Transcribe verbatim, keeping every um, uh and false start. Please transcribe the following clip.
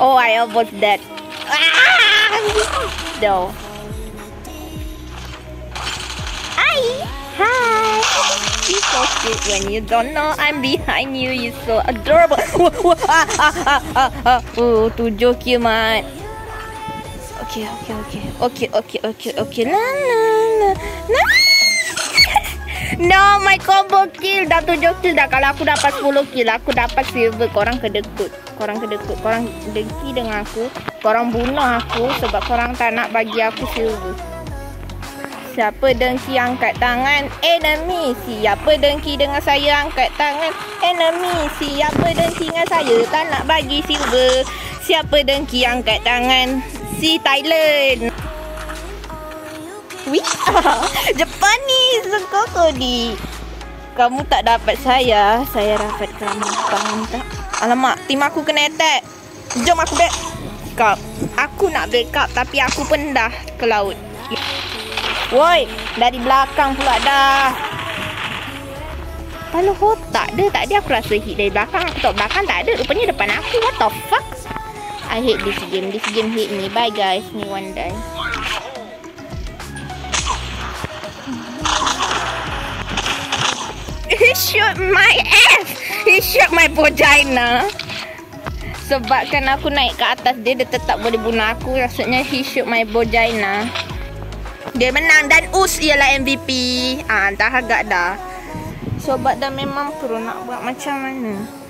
Oh, I almost dead. No. Hi. Hi. You're so cute when you don't know I'm behind you. You're so adorable. Oh, to joke you, man. Okay, okay, okay, okay, okay, okay, okay. No, no, no, no. My combo kill. Dah tujuh kill dah. Kalau aku dapat sepuluh kill, aku dapat silver. Korang kedekut. Korang kedekut. Korang dengki dengan aku. Korang bunuh aku sebab korang tak nak bagi aku silver. Siapa dengki angkat tangan? Enemy. Siapa dengki dengan saya angkat tangan? Enemy. Siapa dengki dengan saya tak nak bagi silver? Siapa dengki angkat tangan? Si Thailand. Wih, Japanese kokodi. Kamu tak dapat saya, saya dapat kamu. Faham tak? Alamak, tim aku kena attack. Jom aku back up. Aku nak back up tapi aku pun dah ke laut. Woi, dari belakang pula dah. Kalau otak dia tak ada, aku rasa hit dari belakang. Aku tak belakang tak ada. Rupanya depan aku. What the fuck? I hate this game. This game hate me. Bye guys. Me one day. He shot my ass. He shot my vagina. Sebabkan aku naik ke atas dia, dia tetap boleh bunuh aku. Maksudnya he shot my vagina. Dia menang dan us ialah M V P. Ah, dah agak dah. Sobat dah memang pro nak buat macam mana.